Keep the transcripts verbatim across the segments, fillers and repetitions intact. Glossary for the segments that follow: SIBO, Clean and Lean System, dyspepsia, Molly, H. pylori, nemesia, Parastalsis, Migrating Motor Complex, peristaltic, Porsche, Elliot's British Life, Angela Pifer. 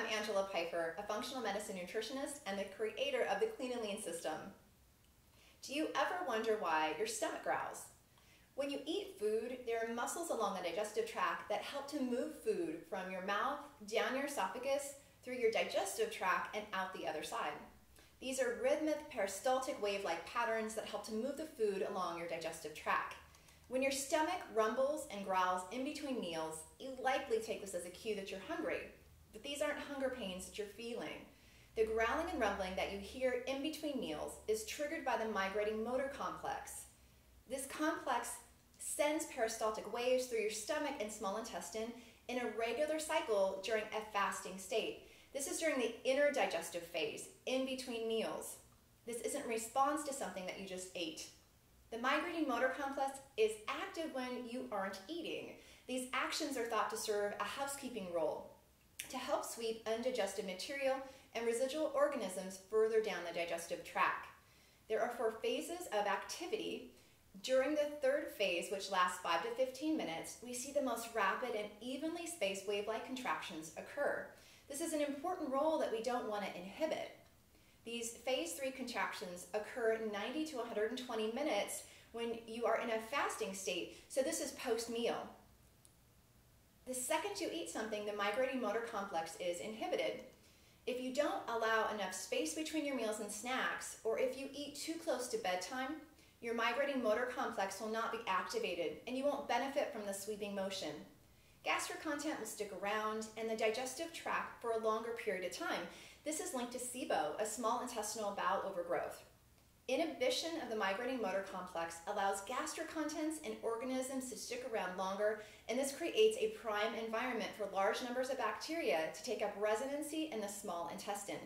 I'm Angela Pifer, a functional medicine nutritionist and the creator of the Clean and Lean System. Do you ever wonder why your stomach growls? When you eat food, there are muscles along the digestive tract that help to move food from your mouth, down your esophagus, through your digestive tract, and out the other side. These are rhythmic, peristaltic wave-like patterns that help to move the food along your digestive tract. When your stomach rumbles and growls in between meals, you likely take this as a cue that you're hungry. But these aren't hunger pains that you're feeling. The growling and rumbling that you hear in between meals is triggered by the migrating motor complex. This complex sends peristaltic waves through your stomach and small intestine in a regular cycle during a fasting state. This is during the inner digestive phase, in between meals. This isn't a response to something that you just ate. The migrating motor complex is active when you aren't eating. These actions are thought to serve a housekeeping role to help sweep undigested material and residual organisms further down the digestive tract. There are four phases of activity. During the third phase, which lasts five to fifteen minutes, we see the most rapid and evenly spaced wave-like contractions occur. This is an important role that we don't want to inhibit. These phase three contractions occur ninety to one hundred twenty minutes when you are in a fasting state, so this is post-meal. The second you eat something, the migrating motor complex is inhibited. If you don't allow enough space between your meals and snacks, or if you eat too close to bedtime, your migrating motor complex will not be activated and you won't benefit from the sweeping motion. Gastric content will stick around in the digestive tract for a longer period of time. This is linked to SIBO, a small intestinal bowel overgrowth. Inhibition of the migrating motor complex allows gastric contents and organisms to stick around longer, and this creates a prime environment for large numbers of bacteria to take up residency in the small intestine.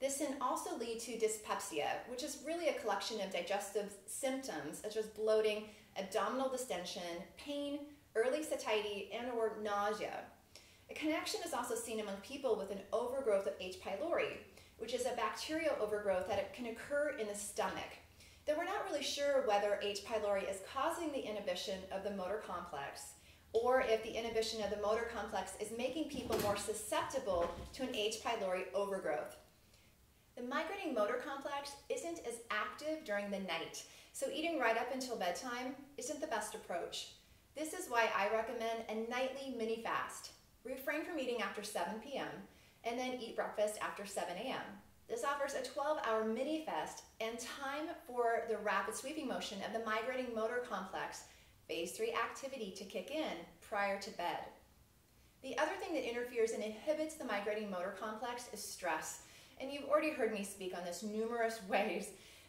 This can also lead to dyspepsia, which is really a collection of digestive symptoms such as bloating, abdominal distension, pain, early satiety, and or nausea. A connection is also seen among people with an overgrowth of H. pylori, which is a bacterial overgrowth that can occur in the stomach. Though we're not really sure whether H. pylori is causing the inhibition of the motor complex, or if the inhibition of the motor complex is making people more susceptible to an H. pylori overgrowth. The migrating motor complex isn't as active during the night, so eating right up until bedtime isn't the best approach. This is why I recommend a nightly mini fast. Refrain from eating after seven p m and then eat breakfast after seven a m This offers a twelve hour mini fast and time for the rapid sweeping motion of the migrating motor complex, phase three activity to kick in prior to bed. The other thing that interferes and inhibits the migrating motor complex is stress. And you've already heard me speak on this numerous ways,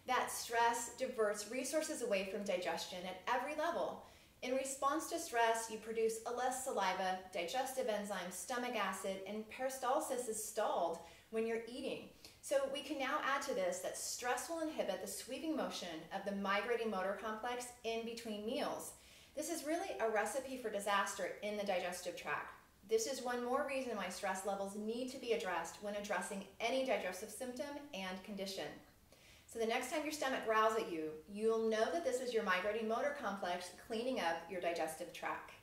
that stress diverts resources away from digestion at every level. In response to stress, you produce less saliva, digestive enzymes, stomach acid, and peristalsis is stalled when you're eating. So we can now add to this that stress will inhibit the sweeping motion of the migrating motor complex in between meals. This is really a recipe for disaster in the digestive tract. This is one more reason why stress levels need to be addressed when addressing any digestive symptom and condition. So the next time your stomach growls at you, you'll know that this is your migrating motor complex cleaning up your digestive tract.